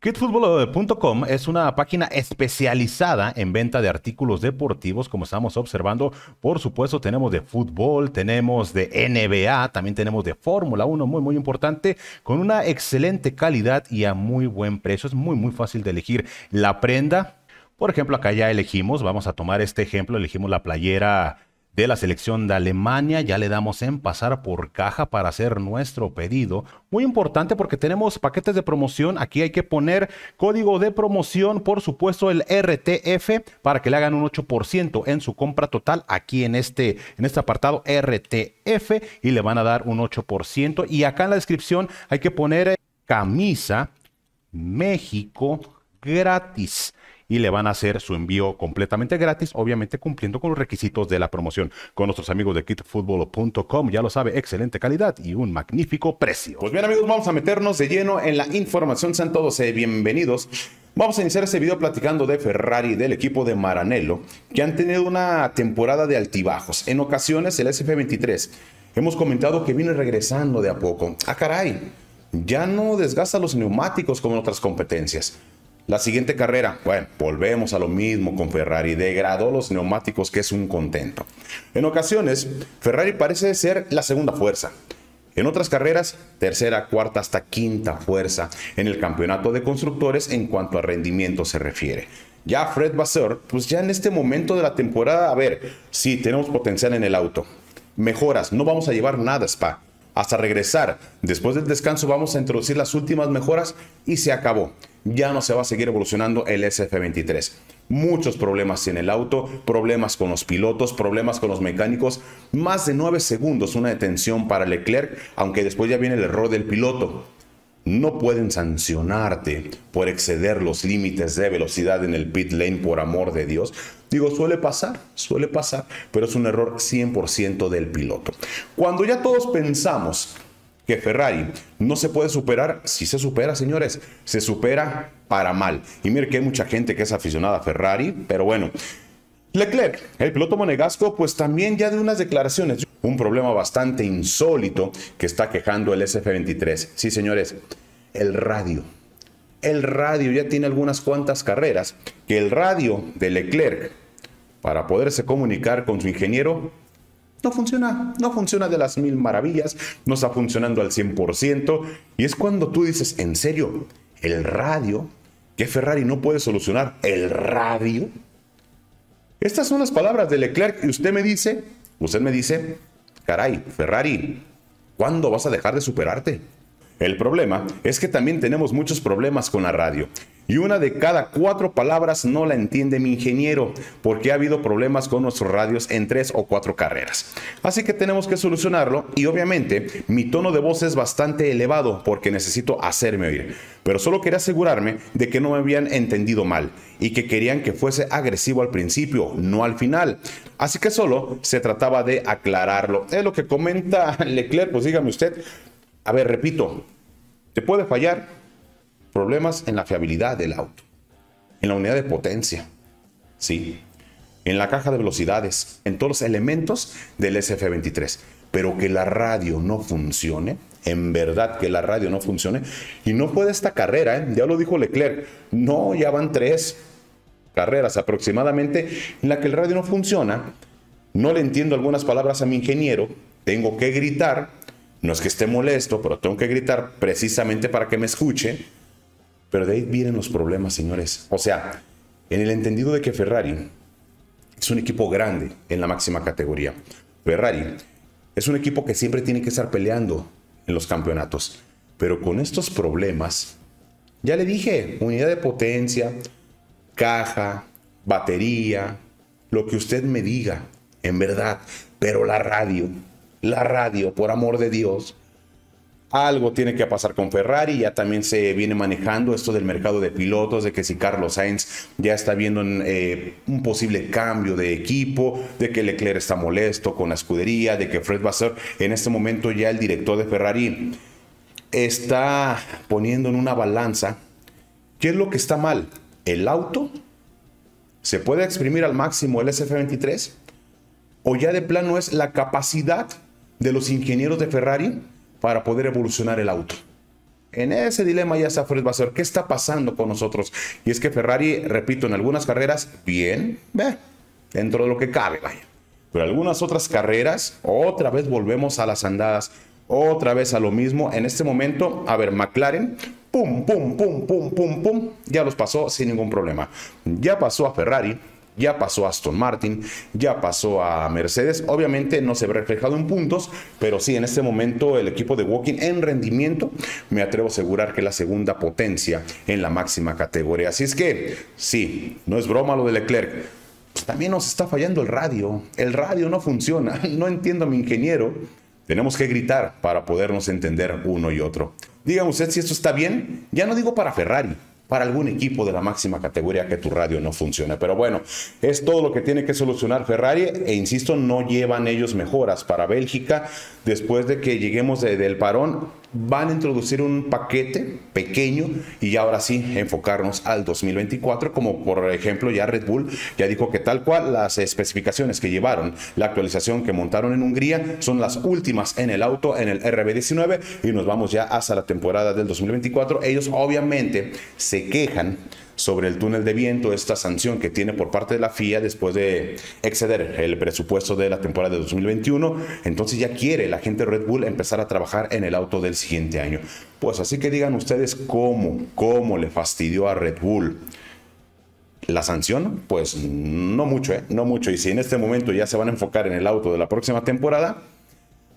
KitFootball.com es una página especializada en venta de artículos deportivos, como estamos observando. Por supuesto, tenemos de fútbol, tenemos de NBA, también tenemos de Fórmula 1, muy importante, con una excelente calidad y a muy buen precio. Es muy fácil de elegir la prenda. Por ejemplo, acá ya elegimos, vamos a tomar este ejemplo, elegimos la playera de la selección de Alemania, ya le damos en pasar por caja para hacer nuestro pedido. Muy importante porque tenemos paquetes de promoción, aquí hay que poner código de promoción, por supuesto el RTF, para que le hagan un 8% en su compra total, aquí en este apartado RTF, y le van a dar un 8%. Y acá en la descripción hay que poner camisa México gratis, y le van a hacer su envío completamente gratis, obviamente cumpliendo con los requisitos de la promoción. Con nuestros amigos de KitFootball.com, ya lo sabe, excelente calidad y un magnífico precio. Pues bien, amigos, vamos a meternos de lleno en la información. Sean todos bienvenidos. Vamos a iniciar este video platicando de Ferrari, del equipo de Maranello, que han tenido una temporada de altibajos. En ocasiones, el SF-23, hemos comentado que viene regresando de a poco. ¡Ah, caray! Ya no desgasta los neumáticos como en otras competencias. La siguiente carrera, bueno, volvemos a lo mismo con Ferrari. Degradó los neumáticos, que es un contento. En ocasiones, Ferrari parece ser la segunda fuerza. En otras carreras, tercera, cuarta, hasta quinta fuerza en el campeonato de constructores en cuanto a rendimiento se refiere. Ya Fred Vasseur, pues ya en este momento de la temporada, a ver, sí, tenemos potencial en el auto. Mejoras, no vamos a llevar nada a Spa. Hasta regresar, después del descanso, vamos a introducir las últimas mejoras y se acabó. Ya no se va a seguir evolucionando el SF-23. Muchos problemas en el auto, problemas con los pilotos, problemas con los mecánicos. Más de 9 segundos una detención para Leclerc, aunque después ya viene el error del piloto. No pueden sancionarte por exceder los límites de velocidad en el pit lane, por amor de Dios. Digo, suele pasar, pero es un error 100% del piloto. Cuando ya todos pensamos que Ferrari no se puede superar, sí se supera, señores, se supera para mal. Y mire que hay mucha gente que es aficionada a Ferrari, pero bueno. Leclerc, el piloto monegasco, pues también ya de unas declaraciones. Un problema bastante insólito que está quejando el SF-23. Sí, señores, el radio. El radio ya tiene algunas cuantas carreras que el radio de Leclerc, para poderse comunicar con su ingeniero, no funciona de las mil maravillas, no está funcionando al 100%. Y es cuando tú dices, ¿en serio? ¿El radio? ¿Que Ferrari no puede solucionar el radio? Estas son las palabras de Leclerc y usted me dice, caray, Ferrari, ¿cuándo vas a dejar de superarte? El problema es que también tenemos muchos problemas con la radio. Y una de cada 4 palabras no la entiende mi ingeniero, porque ha habido problemas con nuestros radios en 3 o 4 carreras. Así que tenemos que solucionarlo, y obviamente mi tono de voz es bastante elevado porque necesito hacerme oír. Pero solo quería asegurarme de que no me habían entendido mal y que querían que fuese agresivo al principio, no al final. Así que solo se trataba de aclararlo. Es lo que comenta Leclerc, pues dígame usted. A ver, repito, te puede fallar problemas en la fiabilidad del auto, en la unidad de potencia, sí, en la caja de velocidades, en todos los elementos del SF-23. Pero que la radio no funcione, en verdad que la radio no funcione, y no fue de esta carrera, ¿eh? Ya lo dijo Leclerc, no, ya van 3 carreras aproximadamente en la que el radio no funciona. No le entiendo algunas palabras a mi ingeniero, tengo que gritar. No es que esté molesto, pero tengo que gritar precisamente para que me escuche. Pero de ahí vienen los problemas, señores. O sea, en el entendido de que Ferrari es un equipo grande en la máxima categoría. Ferrari es un equipo que siempre tiene que estar peleando en los campeonatos. Pero con estos problemas, ya le dije, unidad de potencia, caja, batería, lo que usted me diga, en verdad. Pero la radio... La radio, por amor de Dios. Algo tiene que pasar con Ferrari. Ya también se viene manejando esto del mercado de pilotos, de que si Carlos Sainz ya está viendo un posible cambio de equipo, de que Leclerc está molesto con la escudería, de que Fred Vasseur, en este momento ya el director de Ferrari, está poniendo en una balanza qué es lo que está mal. ¿El auto? ¿Se puede exprimir al máximo el SF-23? ¿O ya de plano es la capacidad de los ingenieros de Ferrari para poder evolucionar el auto? En ese dilema ya está Fred Vasseur. ¿Qué está pasando con nosotros? Y es que Ferrari, repito, en algunas carreras, bien, dentro de lo que cabe, vaya. Pero algunas otras carreras, otra vez volvemos a las andadas, otra vez a lo mismo. En este momento, a ver, McLaren, pum, pum, pum, pum, pum, pum, ya los pasó sin ningún problema. Ya pasó a Ferrari, ya pasó a Aston Martin, ya pasó a Mercedes. Obviamente no se ve reflejado en puntos, pero sí, en este momento el equipo de Woking en rendimiento, me atrevo a asegurar que es la segunda potencia en la máxima categoría. Así es que, sí, no es broma lo de Leclerc. También nos está fallando el radio no funciona, no entiendo a mi ingeniero, tenemos que gritar para podernos entender uno y otro. Dígame usted si esto está bien, ya no digo para Ferrari, para algún equipo de la máxima categoría que tu radio no funcione. Pero bueno, es todo lo que tiene que solucionar Ferrari e insisto, no llevan ellos mejoras para Bélgica. Después de que lleguemos del parón, van a introducir un paquete pequeño y ahora sí enfocarnos al 2024, como por ejemplo ya Red Bull ya dijo que tal cual las especificaciones que llevaron, la actualización que montaron en Hungría son las últimas en el auto, en el RB19, y nos vamos ya hasta la temporada del 2024. Ellos obviamente se quejan sobre el túnel de viento, esta sanción que tiene por parte de la FIA después de exceder el presupuesto de la temporada de 2021. Entonces ya quiere la gente de Red Bull empezar a trabajar en el auto del siguiente año. Pues así que digan ustedes cómo le fastidió a Red Bull la sanción. Pues no mucho, no mucho. Y si en este momento ya se van a enfocar en el auto de la próxima temporada,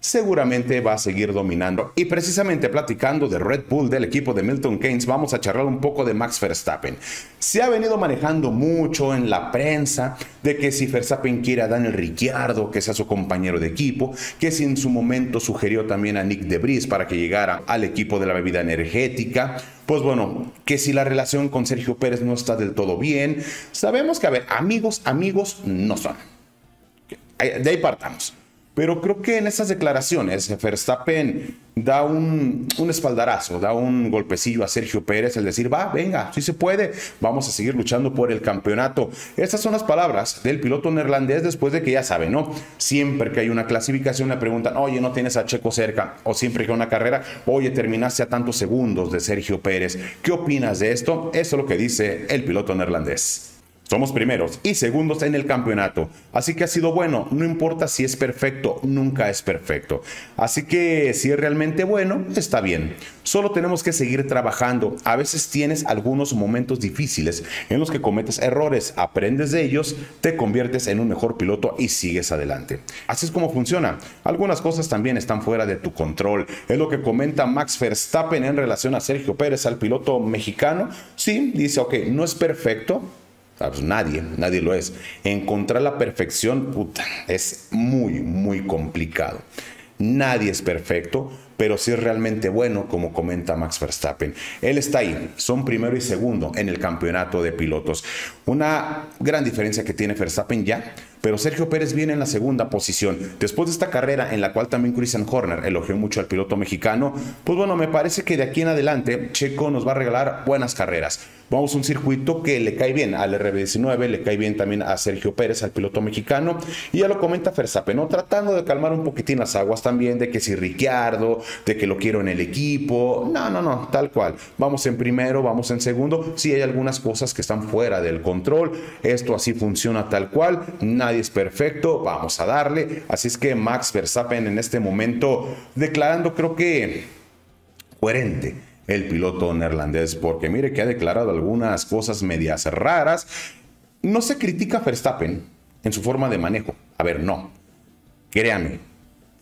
seguramente va a seguir dominando. Y precisamente platicando de Red Bull, del equipo de Milton Keynes, vamos a charlar un poco de Max Verstappen. Se ha venido manejando mucho en la prensa de que si Verstappen quiere a Daniel Ricciardo, que sea su compañero de equipo, que si en su momento sugirió también a Nick de Vries para que llegara al equipo de la bebida energética. Pues bueno, que si la relación con Sergio Pérez no está del todo bien. Sabemos que, a ver, amigos no son. De ahí partamos. Pero creo que en estas declaraciones Verstappen da un espaldarazo, da un golpecillo a Sergio Pérez, el decir, va, venga, sí se puede, vamos a seguir luchando por el campeonato. Estas son las palabras del piloto neerlandés después de que, ya saben, ¿no? Siempre que hay una clasificación le preguntan, oye, no tienes a Checo cerca, o siempre que hay una carrera, oye, terminaste a tantos segundos de Sergio Pérez. ¿Qué opinas de esto? Eso es lo que dice el piloto neerlandés. Somos primeros y segundos en el campeonato, así que ha sido bueno, no importa si es perfecto, nunca es perfecto. Así que si es realmente bueno, está bien. Solo tenemos que seguir trabajando. A veces tienes algunos momentos difíciles en los que cometes errores, aprendes de ellos, te conviertes en un mejor piloto y sigues adelante. Así es como funciona. Algunas cosas también están fuera de tu control. Es lo que comenta Max Verstappen en relación a Sergio Pérez, al piloto mexicano. Sí, dice, ok, no es perfecto. Pues nadie lo es. Encontrar la perfección, puta, es muy, muy complicado. Nadie es perfecto, pero sí es realmente bueno, como comenta Max Verstappen. Él está ahí, son primero y segundo en el campeonato de pilotos. Una gran diferencia que tiene Verstappen ya, pero Sergio Pérez viene en la segunda posición. Después de esta carrera, en la cual también Christian Horner elogió mucho al piloto mexicano, pues bueno, me parece que de aquí en adelante Checo nos va a regalar buenas carreras. Vamos a un circuito que le cae bien al RB19, le cae bien también a Sergio Pérez, al piloto mexicano, y ya lo comenta Verstappen, ¿no? Tratando de calmar un poquitín las aguas también, de que si Ricciardo, de que lo quiero en el equipo, no, tal cual, vamos en primero, vamos en segundo, sí hay algunas cosas que están fuera del control, esto así funciona tal cual, nadie es perfecto, vamos a darle. Así es que Max Verstappen en este momento declarando, creo que coherente, el piloto neerlandés, porque mire que ha declarado algunas cosas medias raras. No se critica a Verstappen en su forma de manejo, a ver, no, créame,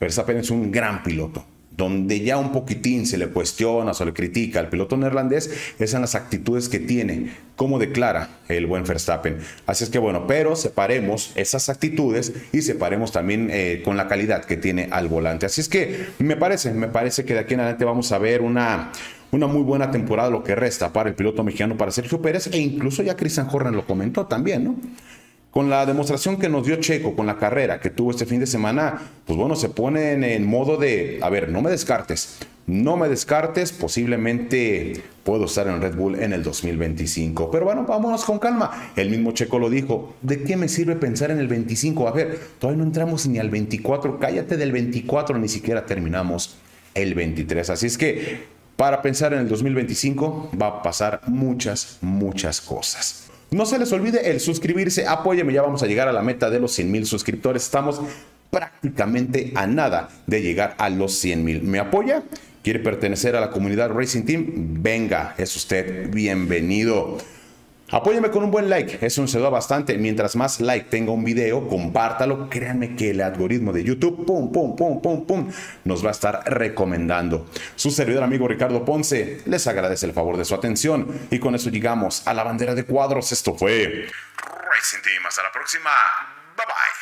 Verstappen es un gran piloto. Donde ya un poquitín se le cuestiona o se le critica al piloto neerlandés, es en las actitudes que tiene, como declara el buen Verstappen. Así es que bueno, pero separemos esas actitudes y separemos también con la calidad que tiene al volante. Así es que me parece que de aquí en adelante vamos a ver una muy buena temporada, lo que resta para el piloto mexicano, para Sergio Pérez, e incluso ya Christian Horner lo comentó también, ¿no? Con la demostración que nos dio Checo, con la carrera que tuvo este fin de semana, pues bueno, se ponen en modo de, a ver, no me descartes, posiblemente puedo estar en Red Bull en el 2025. Pero bueno, vámonos con calma. El mismo Checo lo dijo, ¿de qué me sirve pensar en el 25? A ver, todavía no entramos ni al 24, cállate del 24, ni siquiera terminamos el 23. Así es que para pensar en el 2025 va a pasar muchas cosas. No se les olvide el suscribirse, apóyeme, ya vamos a llegar a la meta de los 100,000 suscriptores. Estamos prácticamente a nada de llegar a los 100,000. ¿Me apoya? ¿Quiere pertenecer a la comunidad Racing Team? Venga, es usted bienvenido. Apóyeme con un buen like, eso nos ayuda bastante. Mientras más like tenga un video, compártalo. Créanme que el algoritmo de YouTube, nos va a estar recomendando. Su servidor amigo Ricardo Ponce les agradece el favor de su atención. Y con eso llegamos a la bandera de cuadros. Esto fue Racing Team. Hasta la próxima. Bye bye.